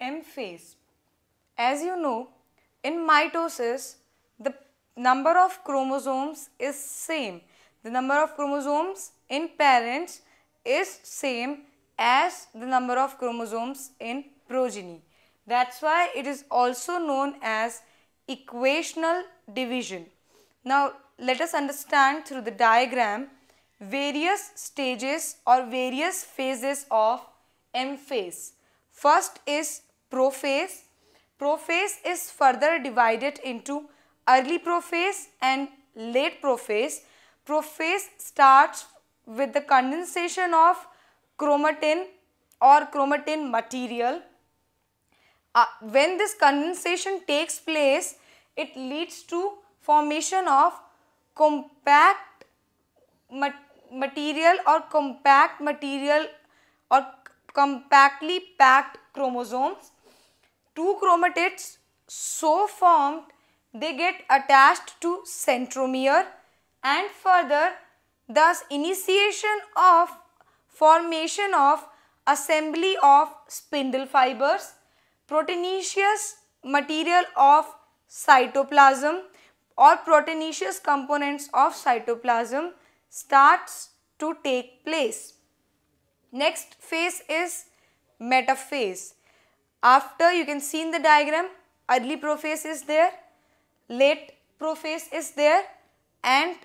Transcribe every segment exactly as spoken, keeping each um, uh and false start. M phase. As you know, in mitosis, the number of chromosomes is same. The number of chromosomes in parents is same as the number of chromosomes in progeny. That's why it is also known as equational division. Now, let us understand through the diagram various stages or various phases of M phase. First is prophase. Prophase is further divided into early prophase and late prophase. Prophase starts with the condensation of chromatin or chromatin material. Uh, when this condensation takes place, it leads to formation of compact mat material or compact material or compactly packed chromosomes. Two chromatids so formed, they get attached to centromere, and further thus initiation of formation of assembly of spindle fibers, proteinaceous material of cytoplasm or proteinaceous components of cytoplasm starts to take place. Next phase is metaphase. After, you can see in the diagram, early prophase is there, late prophase is there, and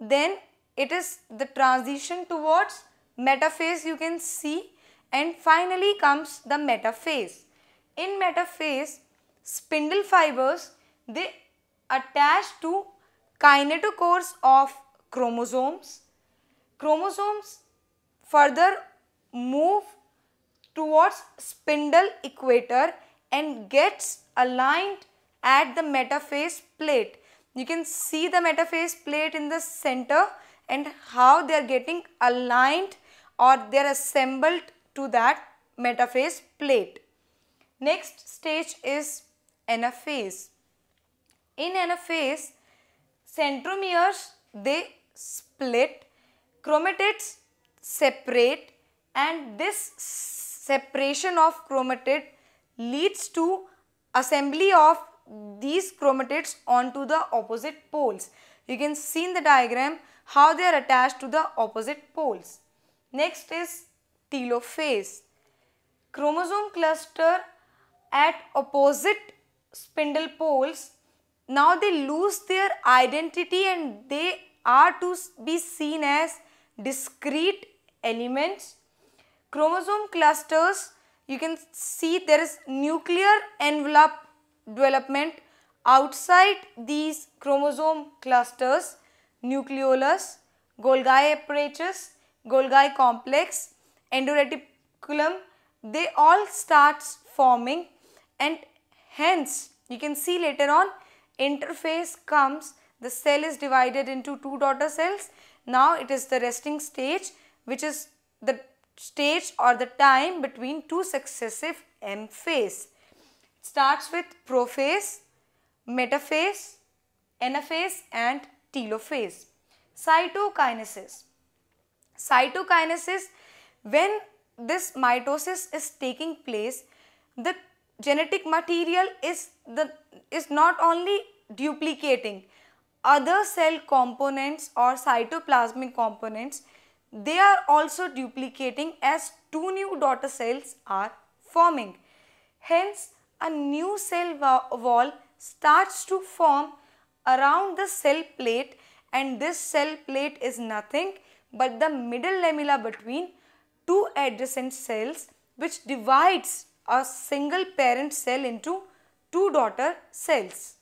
then it is the transition towards metaphase, you can see, and finally comes the metaphase. In metaphase, spindle fibers, they attach to kinetochores of chromosomes. Chromosomes further move towards spindle equator and gets aligned at the metaphase plate. You can see the metaphase plate in the center and how they are getting aligned or they are assembled to that metaphase plate. Next stage is anaphase. In anaphase, centromeres, they split, chromatids separate, and this separation of chromatid leads to assembly of these chromatids onto the opposite poles. You can see in the diagram how they are attached to the opposite poles. Next is telophase. Chromosome cluster at opposite spindle poles. Now they lose their identity and they are to be seen as discrete elements. Chromosome clusters, you can see there is nuclear envelope development outside these chromosome clusters, nucleolus, Golgi apparatus, Golgi complex, endoreticulum, they all starts forming, and hence you can see later on interphase comes, the cell is divided into two daughter cells. Now it is the resting stage, which is the stage or the time between two successive M phase. It starts with prophase, metaphase, anaphase and telophase. Cytokinesis. Cytokinesis, when this mitosis is taking place, the genetic material is, the, is not only duplicating, other cell components or cytoplasmic components, they are also duplicating as two new daughter cells are forming. Hence, a new cell wall starts to form around the cell plate, and this cell plate is nothing but the middle lamella between two adjacent cells, which divides a single parent cell into two daughter cells.